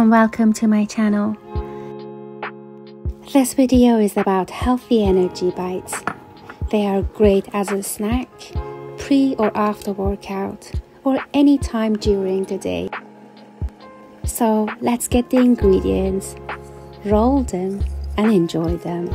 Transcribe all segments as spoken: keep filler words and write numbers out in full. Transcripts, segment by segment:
and welcome to my channel. This video is about healthy energy bites. They are great as a snack, pre or after workout, or any time during the day. So let's get the ingredients, roll them and enjoy them.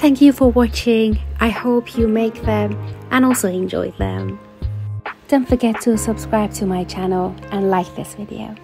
Thank you for watching. I hope you make them and also enjoy them. Don't forget to subscribe to my channel and like this video.